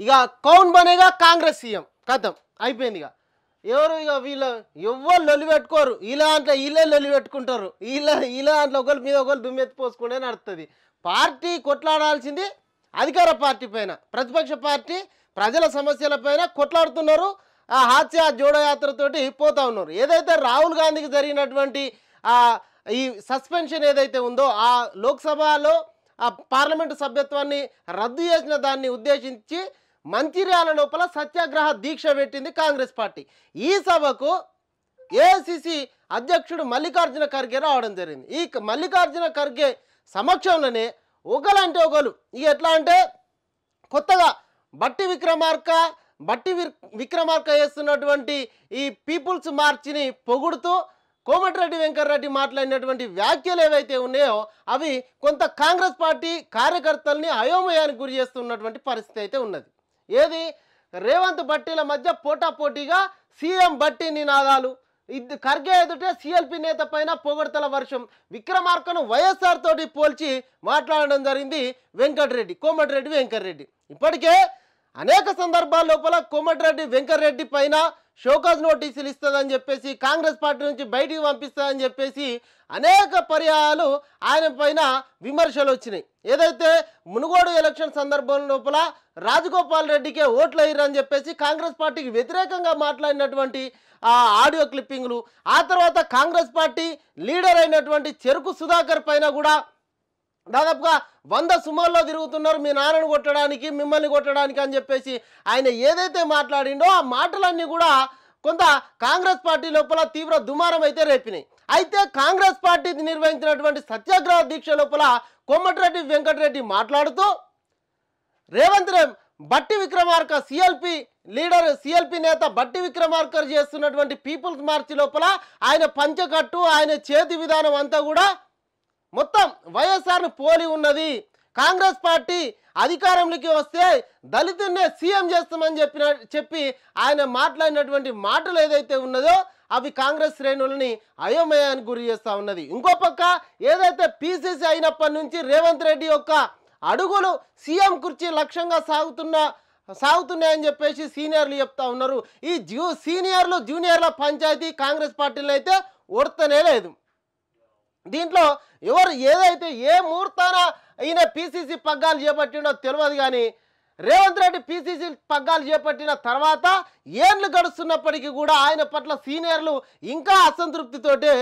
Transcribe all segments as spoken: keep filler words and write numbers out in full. कौन बनेगा कांग्रेस सीएम कथम अगर एवर वील एव्वर ललिपेकोर वील्ला वील्ले ललिपेटर वील वील्ला दुम्मेपोसको नड़ती पार्टी कोला अधिकार पार्टी पैन प्रतिपक्ष पार्टी प्रजल समस्यल पैन को हास्य जोड़ यात्र तो पोता एदे राहुल गांधी की जरूरी सस्पेंशन एदे लोकसभा पार्लमेंट सभ्यत्वा रद्दु दाने उद्देशिंची मंत्रियाल लोपल सत्याग्रह दीक्ष पेट्टिंदी कांग्रेस पार्टी। ई सभकु एसीसी अध्यक्षुडु मल्लिकार्जुन खर्गे रावडं जरिगिंदी। ई मल्लिकार्जुन खर्गे समक्षंलोने ओगलंटे ओगलु ई एट्ला अंटे कोत्तगा बट्टी विक्रमार्क बट्टी विक्रमार्क चेस्तुन्नटुवंटि ई पीपुल्स मार्च नि पोगुडुतू कोमटिरेड्डी वेंकटरेड्डी माट्लाडिनटुवंटि व्याख्यलु एवैते उन्नायो अवि कोंत कांग्रेस पार्टी कार्यकर्तल्नि अयोमयानिकि गुरि चेस्तुन्नटुवंटि परिस्थिति अयिते उन्नदि। ఏది రేవంత్ బట్టీల మధ్య పోటాపోటీగా సీఎం బట్టి నినాదాలు ఇది ఖర్గే ఎదుటే సీఎల్పీ నేత పైన పొగడతల వర్షం విక్రమార్కను వైఎస్ఆర్ తోటి పోల్చి మాట్లాడడం జరిగింది వెంకటరెడ్డి కోమటిరెడ్డి వెంకటరెడ్డి। ఇప్పటికే అనేక సందర్భాల లోపల కోమటిరెడ్డి వెంకటరెడ్డి పైన షోకాజ్ నోటీసులు ఇస్తారని చెప్పేసి కాంగ్రెస్ పార్టీ నుంచి బయటికి పంపిస్తారని చెప్పేసి అనేక పర్యాయాలు ఆయనపైన విమర్శలు వచ్చినాయి। ఏదైతే మునుగోడు ఎలక్షన్ సందర్భం లోపల రాజగోపాల్ రెడ్డికి ఓట్లు వేయరని చెప్పేసి కాంగ్రెస్ పార్టీకి వ్యతిరేకంగా మాట్లాడినటువంటి ఆ ఆడియో క్లిప్పింగ్లు ఆ తర్వాత కాంగ్రెస్ పార్టీ లీడర్ అయినటువంటి చెరుకు సుధాకర్ పైన కూడా దాదాపుగా వంద సుమాల్లో తిరుగుతున్నారు మీ నాన్నను కొట్టడానికి మిమ్మల్ని కొట్టడానికి అని చెప్పేసి ఆయన ఏదైతే మాట్లాడిండో ఆ మాటలన్నీ కూడా కొంత కాంగ్రెస్ పార్టీ లోపల తీవ్ర దుమారం అయితే రేపినాయి। అయితే కాంగ్రెస్ పార్టీ నిర్వహించినటువంటి సత్యాగ్రహ దీక్ష లోపల కోమటిరెడ్డి వెంకటరెడ్డి మాట్లాడుతూ రేవంత్ రెడ్డి బట్టి విక్రమార్క సిఎల్పి లీడర్ సిఎల్పి నేత బట్టి విక్రమార్క చేస్తున్నటువంటి పీపుల్స్ మార్చ్ లోపల ఆయన పంచకట్టు ఆయన చేతి విధానం అంతా కూడా మొత్తం వైఎస్ఆర్ను పోలి ఉన్నది। కాంగ్రెస్ పార్టీ అధికారంలోకి వస్తే దళితుల్ని సీఎం చేస్తామని చెప్పిన చెప్పి ఆయన మాట్లాడినటువంటి మాటలు ఏదైతే ఉన్నదో అవి కాంగ్రెస్ శ్రేణులని అయోమయానికి గురి చేస్తా ఉన్నది। ఇంకో పక్క ఏదైతే పీసీసీ అయినప్పటి నుంచి రేవంత్ రెడ్డి యొక్క అడుగులు సీఎం కుర్చీ లక్ష్యంగా సాగుతున్న సాగుతున్నాయని చెప్పేసి సీనియర్లు చెప్తా ఉన్నారు। ఈ సీనియర్లు జూనియర్ల పంచాయతీ కాంగ్రెస్ పార్టీలో అయితే ఓర్తనే లేదు। దీంట్లో ఎవరు ఏదైతే ఏ ముహూర్తాన ఈయన పీసీసీ పగ్గాలు చేపట్టిండో తెలియదు కానీ రేవంత్ రెడ్డి పీసీసీ పగ్గాలు చేపట్టిన తర్వాత ఏళ్ళు గడుస్తున్నప్పటికీ కూడా ఆయన పట్ల సీనియర్లు ఇంకా అసంతృప్తితోటే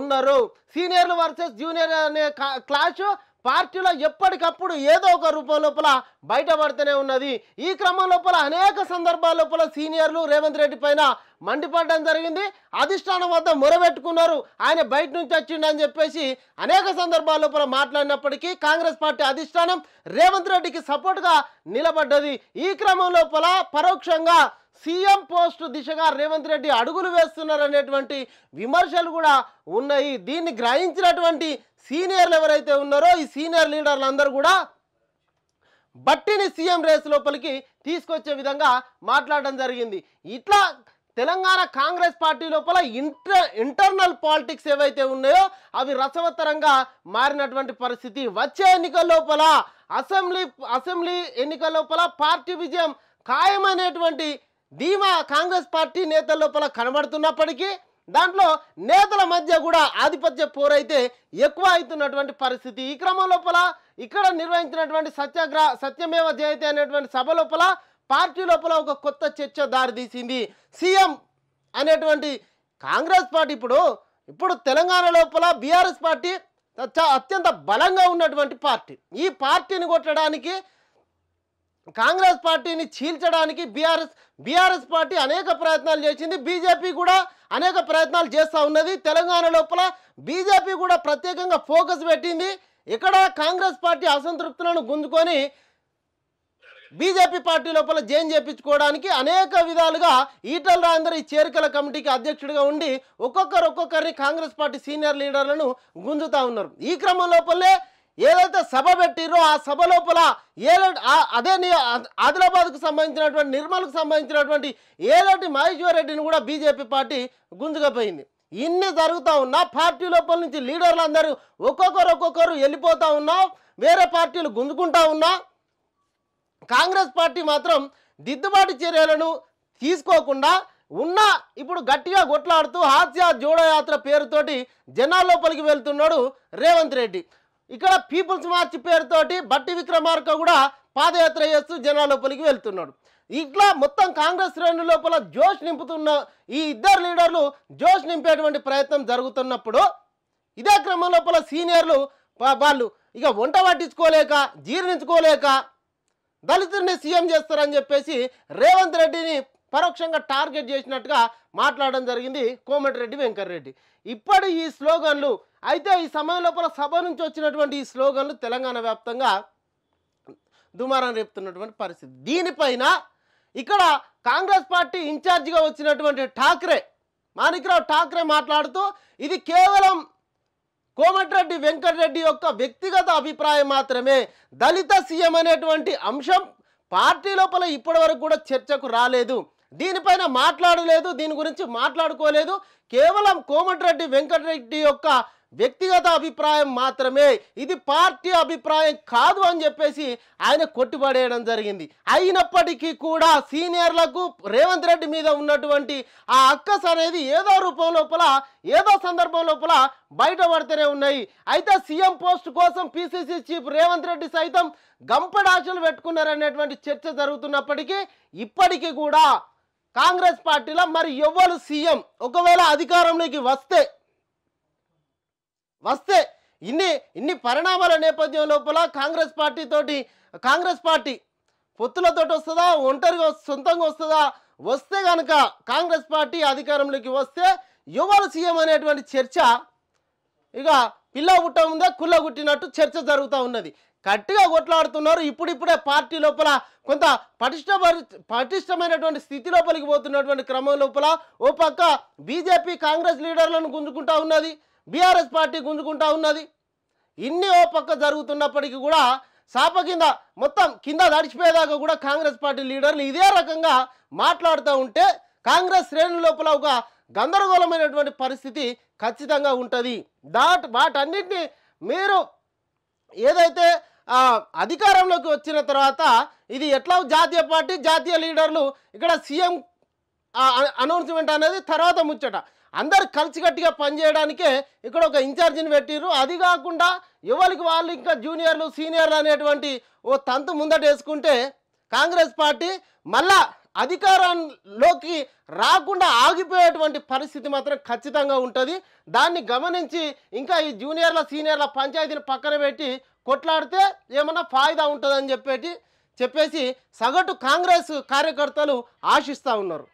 ఉన్నారు। సీనియర్లు వర్సెస్ జూనియర్ అనే క్లాష్ పార్టీలో ఎప్పటికప్పుడు ఏదో ఒక రూపం లోపల బయటపడుతూనే ఉన్నది। ఈ క్రమం లోపల అనేక సందర్భాల లోపల సీనియర్లు రేవంత్ రెడ్డి పైన మండిపడడం జరిగింది। అధిష్టానం వద్ద మొరబెట్టుకున్నారు ఆయన బయట నుంచి వచ్చిండని చెప్పేసి అనేక సందర్భాల లోపల మాట్లాడినప్పటికీ కాంగ్రెస్ పార్టీ అధిష్టానం రేవంత్ రెడ్డికి సపోర్ట్గా నిలబడ్డది। ఈ క్రమం లోపల పరోక్షంగా సీఎం పోస్ట్ దిశగా రేవంత్ రెడ్డి అడుగులు వేస్తున్నారనేటువంటి విమర్శలు కూడా ఉన్నాయి। దీన్ని గ్రహించినటువంటి సీనియర్లు ఎవరైతే ఉన్నారో ఈ సీనియర్ లీడర్లందరూ కూడా బట్టిని సీఎం రేస్ లోపలికి తీసుకొచ్చే విధంగా మాట్లాడడం జరిగింది। ఇట్లా తెలంగాణ కాంగ్రెస్ పార్టీ లోపల ఇంటర్ ఇంటర్నల్ పాలిటిక్స్ ఏవైతే ఉన్నాయో అవి రసవత్తరంగా మారినటువంటి పరిస్థితి। వచ్చే ఎన్నికల లోపల అసెంబ్లీ అసెంబ్లీ ఎన్నికల లోపల పార్టీ విజయం ఖాయమైనటువంటి ధీమా కాంగ్రెస్ పార్టీ నేతల లోపల కనబడుతున్నప్పటికీ దాంట్లో నేతల మధ్య కూడా ఆధిపత్య పోరైతే ఎక్కువ అవుతున్నటువంటి పరిస్థితి। ఈ క్రమం లోపల ఇక్కడ నిర్వహించినటువంటి సత్యాగ్రహ సత్యమేవ జయతే అనేటువంటి సభ లోపల పార్టీ లోపల ఒక కొత్త చర్చ దారితీసింది। సీఎం అనేటువంటి కాంగ్రెస్ పార్టీ ఇప్పుడు ఇప్పుడు తెలంగాణ లోపల బీఆర్ఎస్ పార్టీ అత్యంత బలంగా ఉన్నటువంటి పార్టీ। ఈ పార్టీని కొట్టడానికి కాంగ్రెస్ పార్టీని చీల్చడానికి బీఆర్ఎస్ బీఆర్ఎస్ పార్టీ అనేక ప్రయత్నాలు చేసింది। బీజేపీ కూడా అనేక ప్రయత్నాలు చేస్తూ ఉన్నది। తెలంగాణ లోపల బీజేపీ కూడా ప్రత్యేకంగా ఫోకస్ పెట్టింది। ఇక్కడ కాంగ్రెస్ పార్టీ అసంతృప్తులను గుంజుకొని బీజేపీ పార్టీ లోపల జైన్ చేయించుకోవడానికి అనేక విధాలుగా ఈటల రాజేందర్ ఈ చేరికల కమిటీకి అధ్యక్షుడిగా ఉండి ఒక్కొక్కరు ఒక్కొక్కరిని కాంగ్రెస్ పార్టీ సీనియర్ లీడర్లను గుంజుతూ ఉన్నారు। ఈ క్రమం లోపలే ఏదైతే సభ పెట్టిరో ఆ సభ లోపల ఏలటి అదే ఆదిలాబాద్కు సంబంధించినటువంటి నిర్మల్కు సంబంధించినటువంటి ఏలటి మహేశ్వర్ రెడ్డిని కూడా బీజేపీ పార్టీ గుంజుకపోయింది। ఇన్ని జరుగుతూ ఉన్నా పార్టీ లోపల నుంచి లీడర్లు అందరూ ఒక్కొక్కరు ఒక్కొక్కరు వెళ్ళిపోతూ ఉన్నా వేరే పార్టీలు గుంజుకుంటా ఉన్నా కాంగ్రెస్ పార్టీ మాత్రం దిద్దుబాటు చర్యలను తీసుకోకుండా ఉన్న ఇప్పుడు గట్టిగా గొట్లాడుతూ హాస్య జోడయాత్ర పేరుతోటి జనాల్లోపలికి వెళ్తున్నాడు రేవంత్ రెడ్డి। ఇక్కడ పీపుల్స్ మార్చ్ పేరుతోటి బట్టి విక్రమార్క కూడా పాదయాత్ర చేస్తూ జనాల్లోపలికి వెళ్తున్నాడు। ఇట్లా మొత్తం కాంగ్రెస్ శ్రేణుల లోపల జోష్ నింపుతున్న ఈ ఇద్దరు లీడర్లు జోష్ నింపేటువంటి ప్రయత్నం జరుగుతున్నప్పుడు ఇదే క్రమం లోపల సీనియర్లు వాళ్ళు ఇక వంట పట్టించుకోలేక జీర్ణించుకోలేక దళితుల్ని సీఎం చేస్తారని చెప్పేసి రేవంత్ రెడ్డిని పరోక్షంగా టార్గెట్ చేసినట్టుగా మాట్లాడడం జరిగింది కోమటిరెడ్డి వెంకటరెడ్డి। ఇప్పుడు ఈ స్లోగన్లు అయితే ఈ సమయం లోపల సభ నుంచి వచ్చినటువంటి ఈ స్లోగన్లు తెలంగాణ వ్యాప్తంగా దుమారం రేపుతున్నటువంటి పరిస్థితి। దీనిపైన ఇక్కడ కాంగ్రెస్ పార్టీ ఇన్ఛార్జిగా వచ్చినటువంటి ఠాక్రే మాణిక్రావు ఠాక్రే మాట్లాడుతూ ఇది కేవలం కోమటిరెడ్డి వెంకటరెడ్డి యొక్క వ్యక్తిగత అభిప్రాయం మాత్రమే, దళిత సీఎం అనేటువంటి అంశం పార్టీ లోపల ఇప్పటి వరకు కూడా చర్చకు రాలేదు, దీనిపైన మాట్లాడలేదు, దీని గురించి మాట్లాడుకోలేదు, కేవలం కోమటిరెడ్డి వెంకటరెడ్డి యొక్క వ్యక్తిగత అభిప్రాయం మాత్రమే, ఇది పార్టీ అభిప్రాయం కాదు అని చెప్పేసి ఆయన కొట్టిపడేయడం జరిగింది। అయినప్పటికీ కూడా సీనియర్లకు రేవంత్ రెడ్డి మీద ఉన్నటువంటి ఆ అక్కస్ అనేది ఏదో రూపం లోపల ఏదో సందర్భం లోపల బయటపడుతూనే ఉన్నాయి। అయితే సీఎం పోస్ట్ కోసం పీసీసీ చీఫ్ రేవంత్ రెడ్డి సైతం గంపడాశలు పెట్టుకున్నారనేటువంటి చర్చ జరుగుతున్నప్పటికీ ఇప్పటికీ కూడా కాంగ్రెస్ పార్టీలో మరి ఎవ్వరు సీఎం ఒకవేళ అధికారంలోకి వస్తే వస్తే ఇన్ని ఇన్ని పరిణామాల నేపథ్యం లోపల కాంగ్రెస్ పార్టీతోటి కాంగ్రెస్ పార్టీ పొత్తులతోటి వస్తుందా ఒంటరిగా సొంతంగా వస్తుందా? వస్తే కనుక కాంగ్రెస్ పార్టీ అధికారంలోకి వస్తే ఎవరు సీఎం అనేటువంటి చర్చ ఇక పిల్ల గుట్ట ఉందా కుల్ల గుట్టినట్టు చర్చ జరుగుతూ ఉన్నది। గట్టిగా కొట్లాడుతున్నారు। ఇప్పుడిప్పుడే పార్టీ లోపల కొంత పటిష్ట పటిష్టమైనటువంటి స్థితి లోపలికి పోతున్నటువంటి క్రమం లోపల ఓ పక్క బీజేపీ కాంగ్రెస్ లీడర్లను గుంజుకుంటూ ఉన్నది, బీఆర్ఎస్ పార్టీ గుంజుకుంటా ఉన్నది। ఇన్ని ఓ పక్క జరుగుతున్నప్పటికీ కూడా శాప కింద మొత్తం కింద దడిచిపోయేదాకా కూడా కాంగ్రెస్ పార్టీ లీడర్లు ఇదే రకంగా మాట్లాడుతూ ఉంటే కాంగ్రెస్ శ్రేణుల లోపల ఒక గందరగోళమైనటువంటి పరిస్థితి ఖచ్చితంగా ఉంటుంది। దాట్ వాటన్నిటిని మీరు ఏదైతే అధికారంలోకి వచ్చిన తర్వాత ఇది ఎట్లా జాతీయ పార్టీ జాతీయ లీడర్లు ఇక్కడ సీఎం అనౌన్స్మెంట్ అనేది తర్వాత ముచ్చట, అందరు కలిసికట్టుగా పనిచేయడానికే ఇక్కడ ఒక ఇన్ఛార్జిని పెట్టిర్రు। అది కాకుండా ఎవరికి వాళ్ళు ఇంకా జూనియర్లు సీనియర్లు అనేటువంటి ఓ తంతు ముందట వేసుకుంటే కాంగ్రెస్ పార్టీ మళ్ళా అధికారంలోకి రాకుండా ఆగిపోయేటువంటి పరిస్థితి మాత్రం ఖచ్చితంగా ఉంటుంది। దాన్ని గమనించి ఇంకా ఈ జూనియర్ల సీనియర్ల పంచాయతీని పక్కన పెట్టి కొట్లాడితే ఏమన్నా ఫాయిదా ఉంటుందని చెప్పేసి చెప్పేసి సగటు కాంగ్రెస్ కార్యకర్తలు ఆశిస్తూ ఉన్నారు।